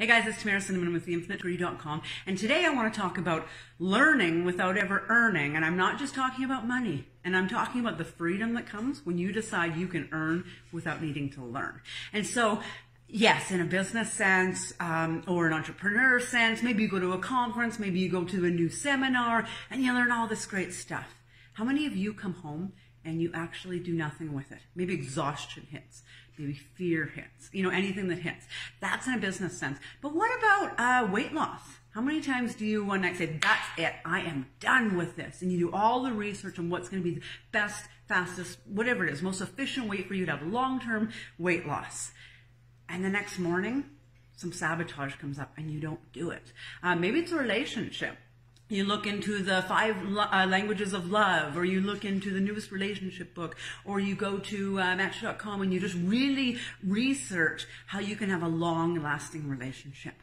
Hey guys, it's Tamara Cinnamon with TheInfiniteDegree.com, and today I want to talk about learning without ever earning. And I'm not just talking about money, and I'm talking about the freedom that comes when you decide you can earn without needing to learn. And so, yes, in a business sense or an entrepreneur sense, maybe you go to a conference, maybe you go to a new seminar, and you learn all this great stuff. How many of you come home and you actually do nothing with it? Maybe exhaustion hits, maybe fear hits, you know, anything that hits. That's in a business sense. But what about weight loss? How many times do you one night say, that's it, I am done with this, and you do all the research on what's going to be the best, fastest, whatever it is, most efficient way for you to have long-term weight loss, and the next morning some sabotage comes up and you don't do it? Maybe it's a relationship. You look into the 5 languages of love, or you look into the newest relationship book, or you go to Match.com and you just really research how you can have a long-lasting relationship,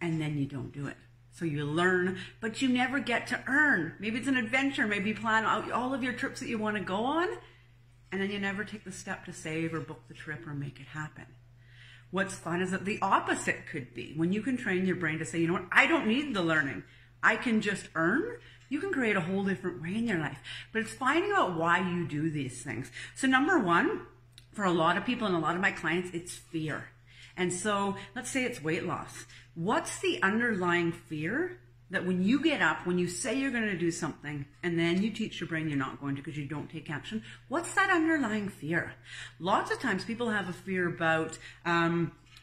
and then you don't do it. So you learn, but you never get to earn. Maybe it's an adventure. Maybe you plan out all of your trips that you want to go on, and then you never take the step to save or book the trip or make it happen. What's fun is that the opposite could be when you can train your brain to say, you know what, I don't need the learning. I can just earn. You can create a whole different way in your life. But it's finding out why you do these things. So number one, for a lot of people and a lot of my clients, it's fear. And so let's say it's weight loss. What's the underlying fear that when you get up, when you say you're going to do something, and then you teach your brain you're not going to because you don't take action? What's that underlying fear? Lots of times people have a fear about,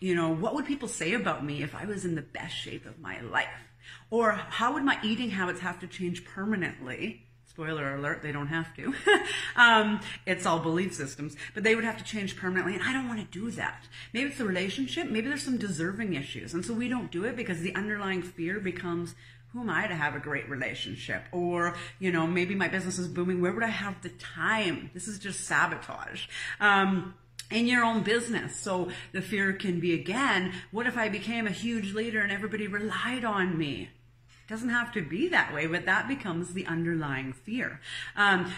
you know, what would people say about me if I was in the best shape of my life? Or how would my eating habits have to change permanently? Spoiler alert, they don't have to. It's all belief systems. But they would have to change permanently, and I don't want to do that. Maybe it's the relationship. Maybe there's some deserving issues. And so we don't do it because the underlying fear becomes, who am I to have a great relationship? Or, you know, maybe my business is booming. Where would I have the time? This is just sabotage. In your own business. So the fear can be, again, what if I became a huge leader and everybody relied on me? It doesn't have to be that way, but that becomes the underlying fear.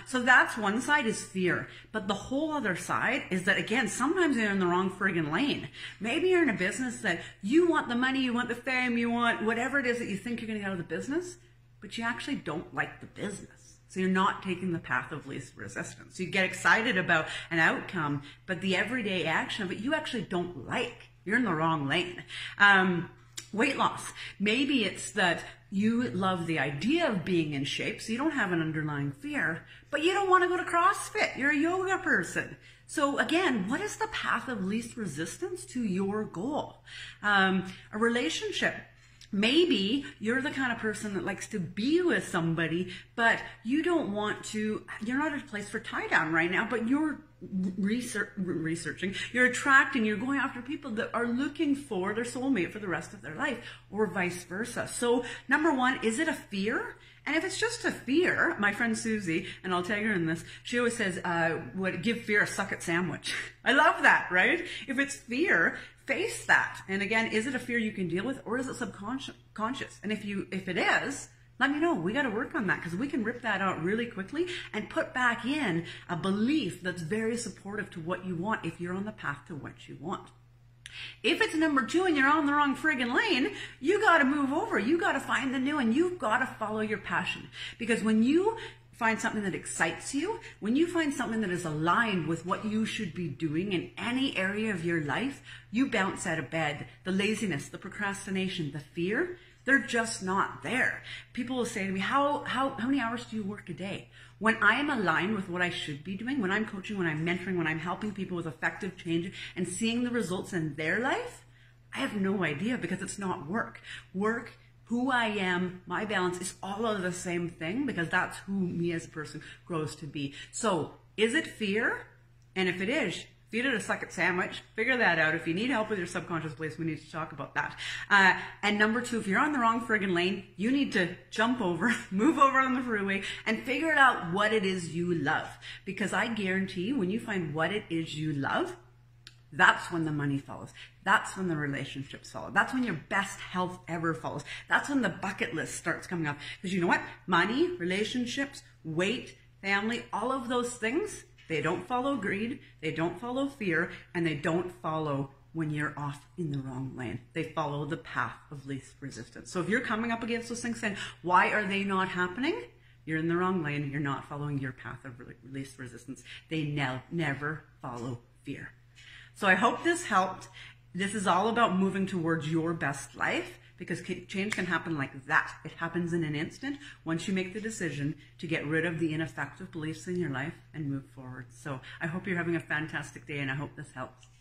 So that's one side is fear. But the whole other side is that, again, sometimes you're in the wrong friggin' lane. Maybe you're in a business that you want the money, you want the fame, you want whatever it is that you think you're going to get out of the business, but you actually don't like the business. So you're not taking the path of least resistance. You get excited about an outcome, but the everyday action of it, you actually don't like. You're in the wrong lane. Weight loss. Maybe it's that you love the idea of being in shape, so you don't have an underlying fear, but you don't want to go to CrossFit. You're a yoga person. So again, what is the path of least resistance to your goal? A relationship. Maybe you're the kind of person that likes to be with somebody, but you don't want to, you're not at a place for tie down right now, but you're researching, you're attracting, you're going after people that are looking for their soulmate for the rest of their life, or vice versa. So number one, is it a fear? And if it's just a fear, my friend Susie, and I'll tag her in this, she always says, "Would give fear a suck it sandwich." I love that, right? If it's fear, face that. And again, is it a fear you can deal with, or is it subconscious? And if it is, let me know. We got to work on that, because we can rip that out really quickly and put back in a belief that's very supportive to what you want if you're on the path to what you want. If it's number two and you're on the wrong friggin' lane, you got to move over. You got to find the new, and you've got to follow your passion. Because when you find something that excites you, when you find something that is aligned with what you should be doing in any area of your life, you bounce out of bed. The laziness, the procrastination, the fear, they're just not there. People will say to me, how many hours do you work a day? When I am aligned with what I should be doing, when I'm coaching, when I'm mentoring, when I'm helping people with effective change and seeing the results in their life, I have no idea, because it's not work. Work, who I am, my balance is all of the same thing, because that's who me as a person grows to be. So is it fear? And if it is, feed it a suck it sandwich. Figure that out. If you need help with your subconscious beliefs, we need to talk about that. And number two, if you're on the wrong friggin' lane, you need to jump over, move over on the freeway, and figure out what it is you love. Because I guarantee you, when you find what it is you love, that's when the money follows. That's when the relationships follow. That's when your best health ever follows. That's when the bucket list starts coming up. Because you know what? Money, relationships, weight, family, all of those things, they don't follow greed, they don't follow fear, and they don't follow when you're off in the wrong lane. They follow the path of least resistance. So if you're coming up against those things saying, why are they not happening? You're in the wrong lane. You're not following your path of least resistance. They never follow fear. So I hope this helped. This is all about moving towards your best life, because change can happen like that. It happens in an instant once you make the decision to get rid of the ineffective beliefs in your life and move forward. So I hope you're having a fantastic day, and I hope this helps.